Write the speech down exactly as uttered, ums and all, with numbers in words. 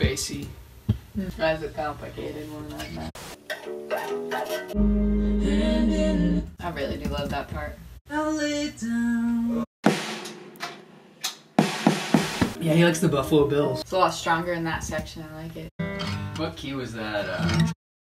spacey. Mm. That's a complicated one like that. I really do love that part. Yeah, he likes the Buffalo Bills. It's a lot stronger in that section, I like it. What key was that? Uh...